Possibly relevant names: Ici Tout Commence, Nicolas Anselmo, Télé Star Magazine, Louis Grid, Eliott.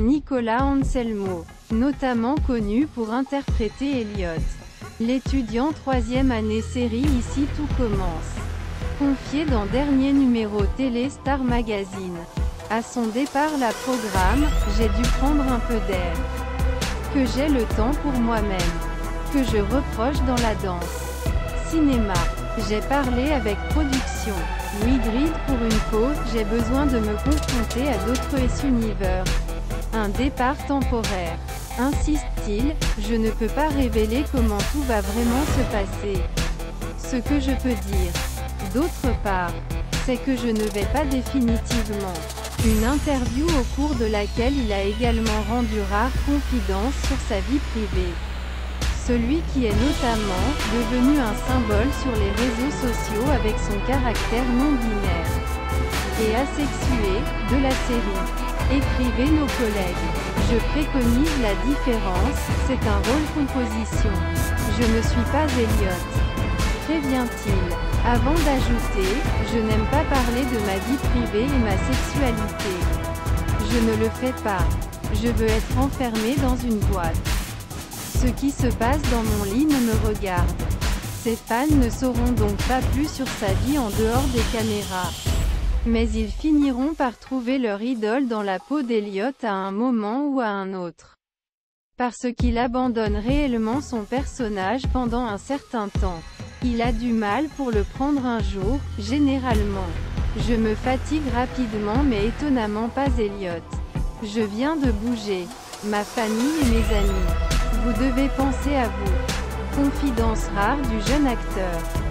Nicolas Anselmo, notamment connu pour interpréter Eliott, l'étudiant 3e année série Ici Tout Commence, confié dans dernier numéro Télé Star Magazine. À son départ la programme, j'ai dû prendre un peu d'air, que j'ai le temps pour moi-même, que je reproche dans la danse, cinéma. J'ai parlé avec production, Louis Grid pour une pause, j'ai besoin de me confronter à d'autres univers. Un départ temporaire. Insiste-t-il, je ne peux pas révéler comment tout va vraiment se passer. Ce que je peux dire, d'autre part, c'est que je ne vais pas définitivement. Une interview au cours de laquelle il a également rendu rares confidences sur sa vie privée. Celui qui est notamment devenu un symbole sur les réseaux sociaux avec son caractère non-binaire et asexué de la série. Écrivez nos collègues. Je préconise la différence, c'est un rôle composition. Je ne suis pas Eliott, prévient-il. Avant d'ajouter, je n'aime pas parler de ma vie privée et ma sexualité. Je ne le fais pas. Je veux être enfermé dans une boîte. Ce qui se passe dans mon lit ne me regarde. Ses fans ne sauront donc pas plus sur sa vie en dehors des caméras. Mais ils finiront par trouver leur idole dans la peau d'Eliott à un moment ou à un autre. Parce qu'il abandonne réellement son personnage pendant un certain temps. Il a du mal pour le prendre un jour, généralement. Je me fatigue rapidement mais étonnamment pas Eliott. Je viens de bouger. Ma famille et mes amis. Vous devez penser à vous. Confidence rare du jeune acteur.